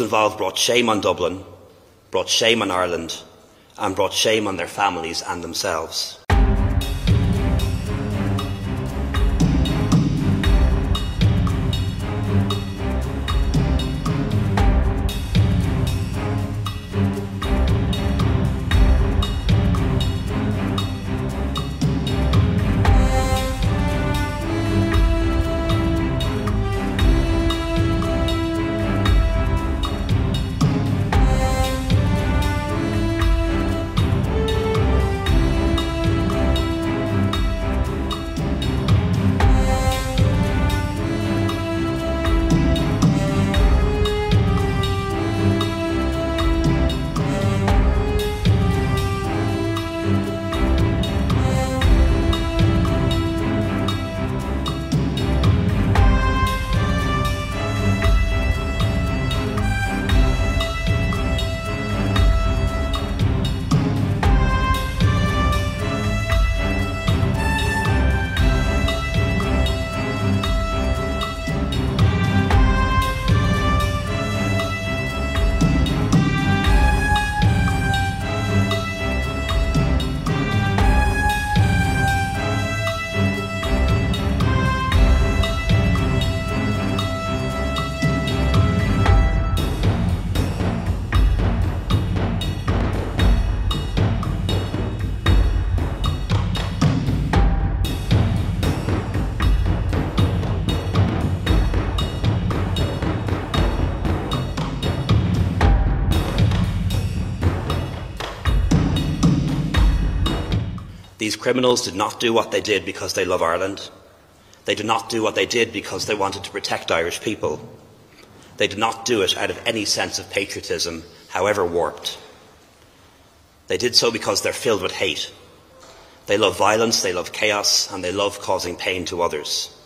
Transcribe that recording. Involved brought shame on Dublin, brought shame on Ireland, and brought shame on their families and themselves. These criminals did not do what they did because they love Ireland. They did not do what they did because they wanted to protect Irish people. They did not do it out of any sense of patriotism, however warped. They did so because they're filled with hate. They love violence, they love chaos, and they love causing pain to others.